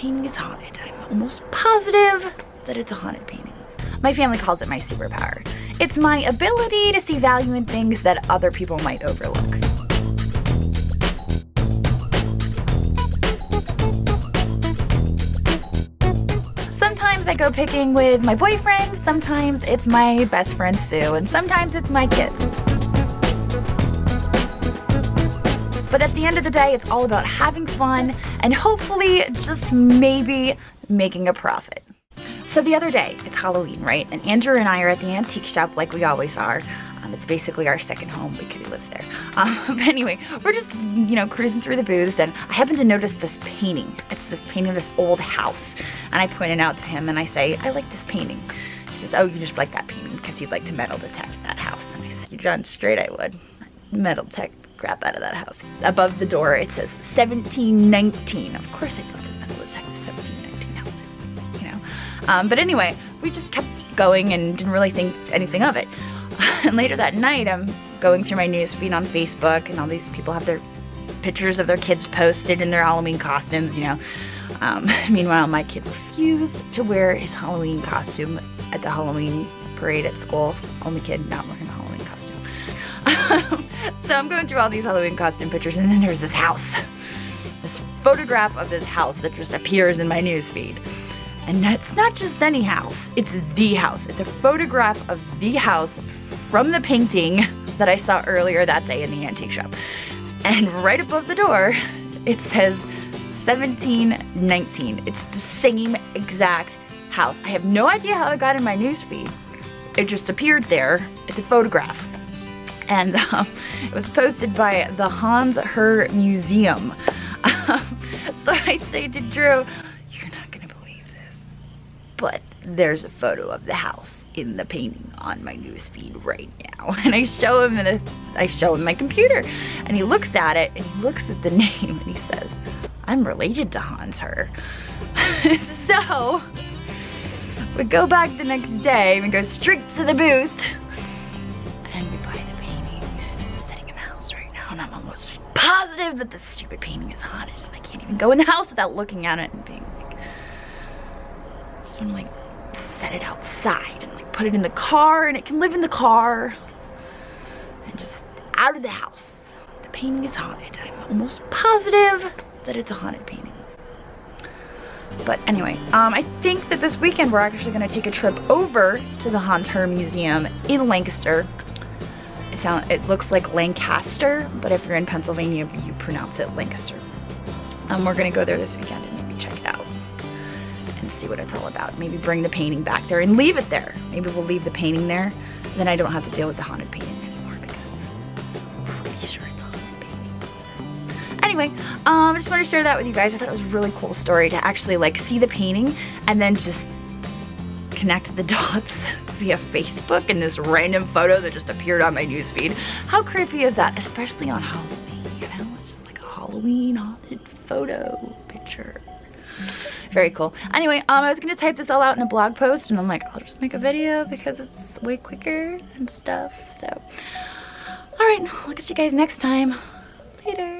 painting is haunted. I'm almost positive that it's a haunted painting. My family calls it my superpower. It's my ability to see value in things that other people might overlook. Sometimes I go picking with my boyfriend, sometimes it's my best friend Sue, and sometimes it's my kids. But at the end of the day, it's all about having fun and hopefully just maybe making a profit. So the other day, it's Halloween, right? And Andrew and I are at the antique shop like we always are. It's basically our second home because we live there. But anyway, we're just, you know, cruising through the booths, and I happen to notice this painting. It's this painting of this old house. And I point it out to him and I say, I like this painting. He says, oh, you just like that painting because you'd like to metal detect that house. And I said, you're darn straight I would. Metal detect the crap out of that house. Above the door, it says 1719. Of course I know it's a metal detect the 1719 house. But anyway, we just kept going and didn't really think anything of it. And later that night, I'm going through my newsfeed on Facebook, and all these people have their pictures of their kids posted in their Halloween costumes, you know. Meanwhile, my kid refused to wear his Halloween costume at the Halloween parade at school. Only kid not wearing a Halloween costume. So I'm going through all these Halloween costume pictures, and then there's this house. This photograph of this house that just appears in my newsfeed. And it's not just any house, it's the house. It's a photograph of the house from the painting that I saw earlier that day in the antique shop. And right above the door, it says 1719. It's the same exact house. I have no idea how it got in my newsfeed. It just appeared there. It's a photograph. And it was posted by the Hans Herr Museum. So I say to Drew, but there's a photo of the house in the painting on my newsfeed right now. And I show him my computer, and he looks at it, and he looks at the name, and he says, I'm related to Hans Herr. So we go back the next day, and we go straight to the booth, and we buy the painting. And it's sitting in the house right now, and I'm almost positive that this stupid painting is haunted, and I can't even go in the house without looking at it and being, and like set it outside and like put it in the car, and it can live in the car and just out of the house. The painting is haunted. I'm almost positive that it's a haunted painting. But anyway, I think that this weekend we're actually going to take a trip over to the Hans Herr Museum in Lancaster. It looks like Lancaster, but if you're in Pennsylvania, you pronounce it Lancaster. We're going to go there this weekend and maybe check it out. See what it's all about. Maybe bring the painting back there and leave it there. Maybe we'll leave the painting there. Then I don't have to deal with the haunted painting anymore because I'm pretty sure it's a haunted painting. Anyway, I just wanted to share that with you guys. I thought it was a really cool story to actually like see the painting and then just connect the dots via Facebook and this random photo that just appeared on my newsfeed. How creepy is that? Especially on Halloween, you know? It's just like a Halloween haunted photo picture. Very cool. Anyway, I was going to type this all out in a blog post, and I'm like, I'll just make a video because it's way quicker and stuff. So, all right, I'll catch you guys next time. Later.